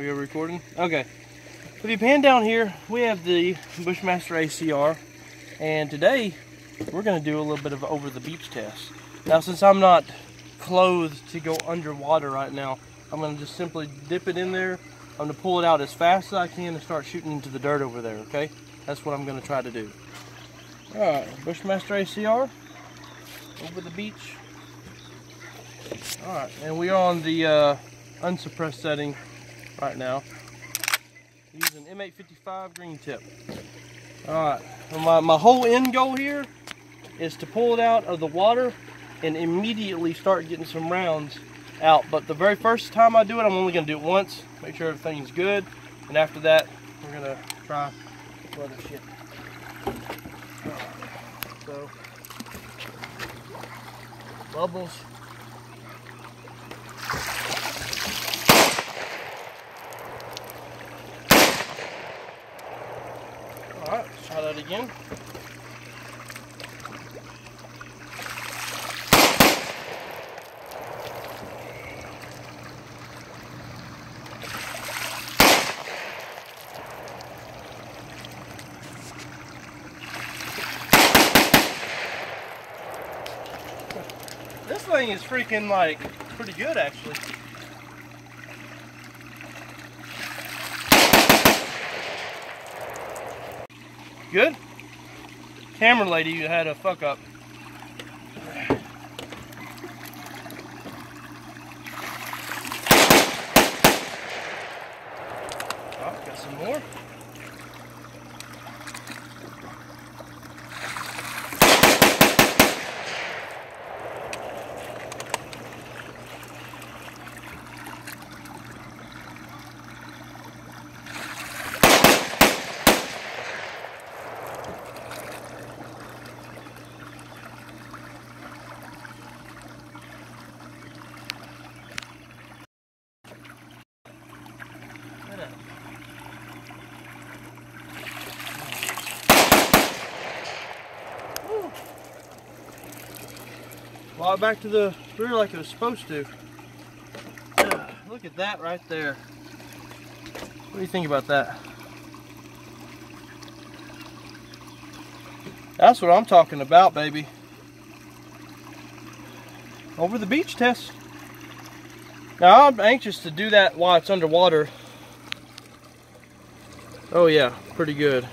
We are recording? Okay. If you pan down here, we have the Bushmaster ACR, and today we're going to do a little bit of over the beach test. Now, since I'm not clothed to go underwater right now, I'm going to just simply dip it in there. I'm going to pull it out as fast as I can and start shooting into the dirt over there, okay? That's what I'm going to try to do. Alright, Bushmaster ACR, over the beach. Alright, and we are on the unsuppressed setting right now. Using M855 green tip. Alright, my whole end goal here is to pull it out of the water and immediately start getting some rounds out. But the very first time I do it, I'm only going to do it once, make sure everything's good, and after that, we're going to try some other shit. Right. So, bubbles. Alright, let's try that again. This thing is freaking, like, pretty good actually. Good? Camera lady, you had a fuck up. Oh, got some more. Well, back to the rear like it was supposed to. Look at that right there. What do you think about that? That's what I'm talking about, baby. Over the beach test. Now, I'm anxious to do that while it's underwater. Oh yeah, pretty good.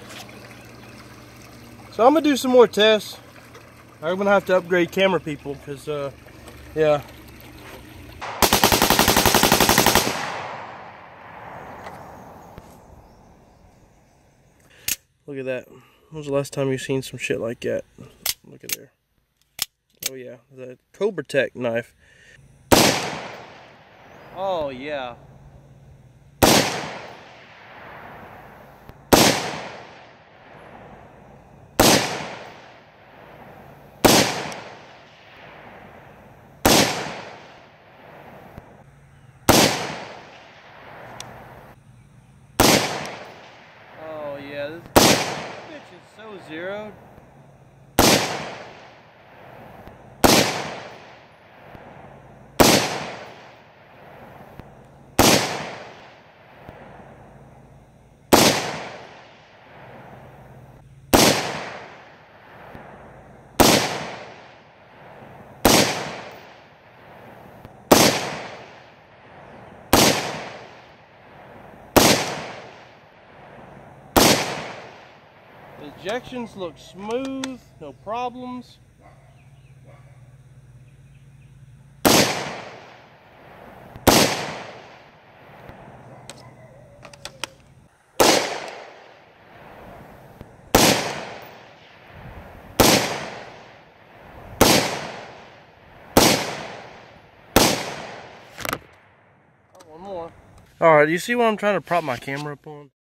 So I'm gonna do some more tests. I'm gonna have to upgrade camera people because, yeah. Look at that. When was the last time you've seen some shit like that? Look at there. Oh yeah, the Cobra Tech knife. Oh yeah. Yeah, this bitch is so zeroed. Ejections look smooth, no problems. One more. All right, you see what I'm trying to prop my camera up on?